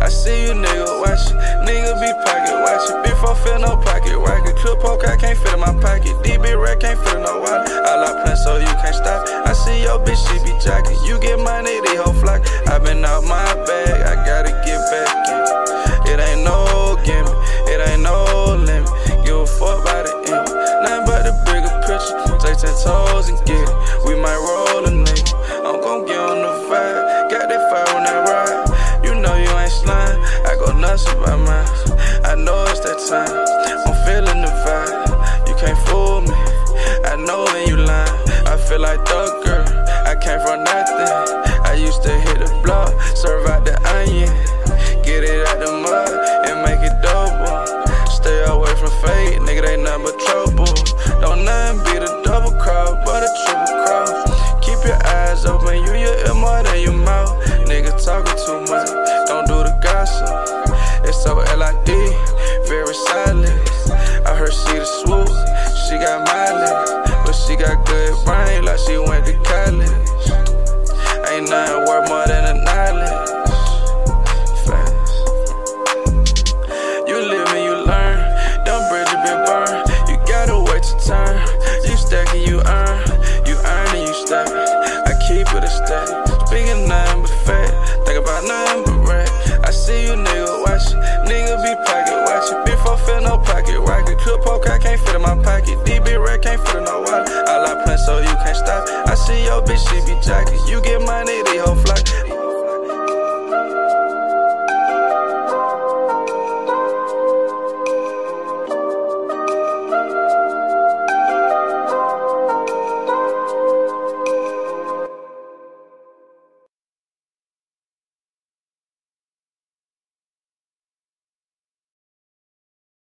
I see you nigga watch it. Nigga be pocket watch it. Before feel no pocket rocket. Clip poke, I can't fit in my pocket. DB rack can't fit in no wallet. I like plans so you can't stop. I see your bitch, she be jocking. You get money, they whole flock. I been out my bag, I gotta get back in. It ain't no gimmick, it ain't no limit. Give a fuck by the end. Nothing but the bigger picture. Take 10 toes and get it. We might roll a nigga. I'm gon' get on the vibe. Got that fire when I ride. I go nuts about mine. I know it's that time. I'm feeling the vibe. You can't fool me. I know when you lying. I feel like the girl. I came from nothing. I used to hit the block, serve out the onion, get it out the mud and make it double. Stay away from fate, nigga. They nothing but trouble. Don't nothing be the double cross, but a triple cross. Keep your eyes open. You your ear more than your mouth. Nigga talking too much. Don't do the gossip. It's so LID, very silent. I heard she the swoop, she got mileage, but she got good brain like she went to college. Ain't nothing worth more than a knowledge. Fast. You live and you learn. Them bridges been burned. You gotta wait your turn. You stack and you earn. You earn and you stack. I keep it a stack. Speaking nothing but fact. Think about nothing but rap. I see you nigga watch it. Nigga be pocket watch it. Before feel no pocket rocket. Clip poke, I can't fit in my pocket. DB rack can't fit in no wallet. I like plans so you can't stop. I see your bitch, she be jocking. You get money, they